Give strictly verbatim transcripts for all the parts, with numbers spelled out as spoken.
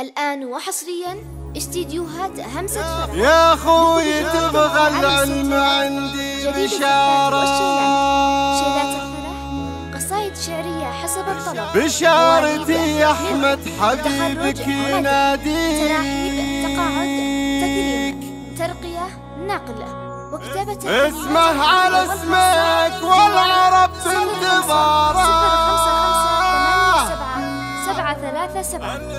الآن وحصرياً استديوهات همسة فرح. يا أخوي تبغى العلم عندي بشارة، شيلات الفرح، قصائد شعرية حسب الطلب. بشارتي يا أحمد حبيبك يناديك، تراحيب، تقاعد، تكريم، ترقية، نقلة، وكتابة. اسمه على اسمك والعرب بانتظارك.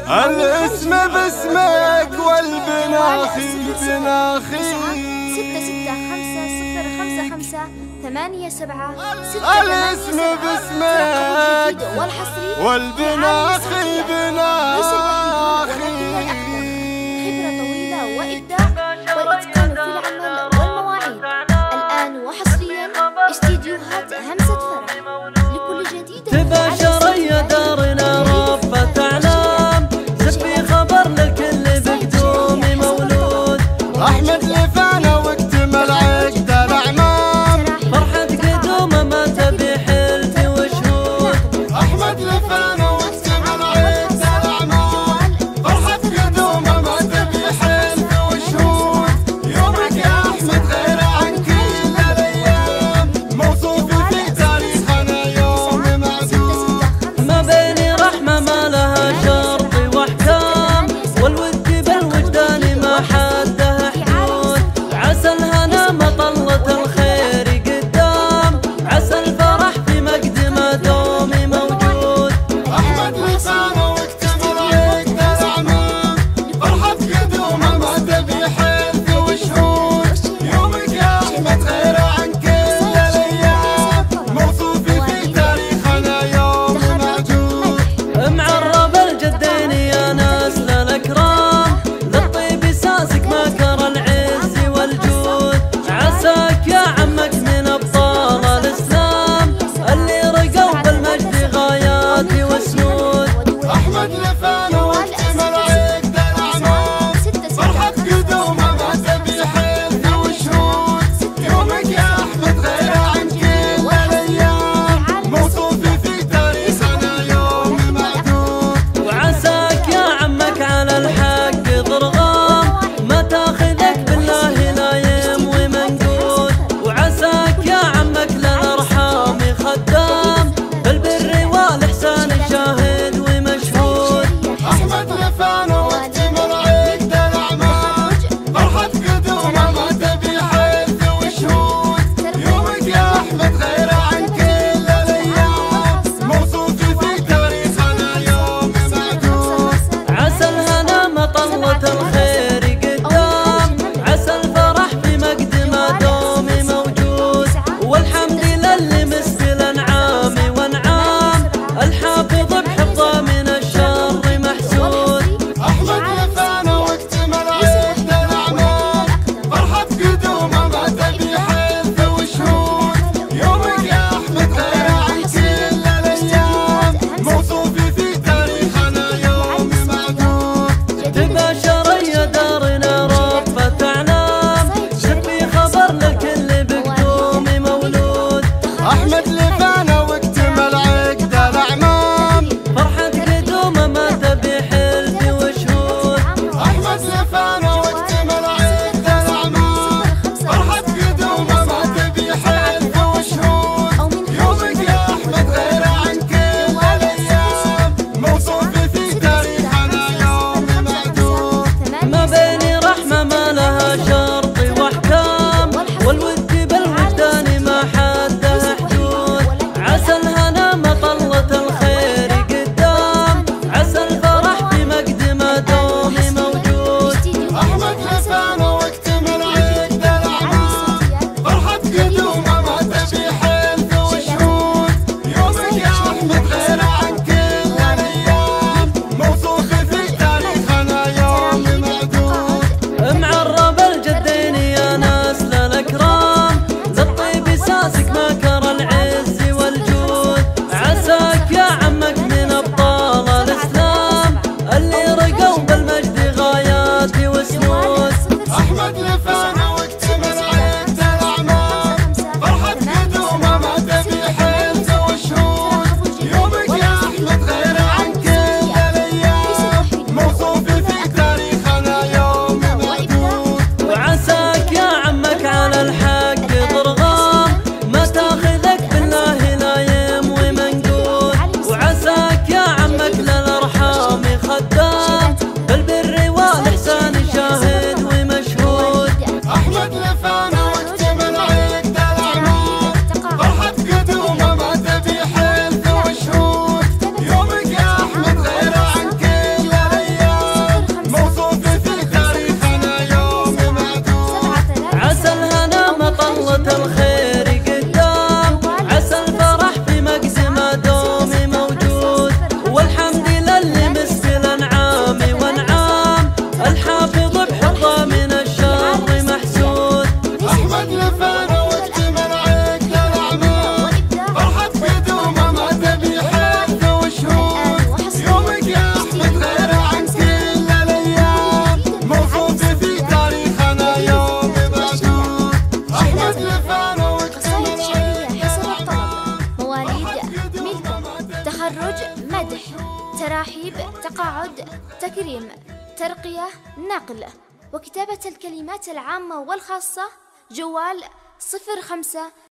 الاسم باسمك والبناخي بناخي. ستة ستة خمسة صفر خمسة خمسة ثمانية سبعة ستة. الاسم باسمك والبناخي بناخي. خبرة طويلة وإبداع والإتقان في العمل والمواعيد. الآن وحصريا استديوهات همسة فرح. لكل جديد تباشر يا دارنا ربة بالبر والإحسان شاهد ومشهود. أحمد تخرج مدح، تراحيب تقاعد، تكريم، ترقية نقل، وكتابة الكلمات العامة والخاصة جوال صفر خمسة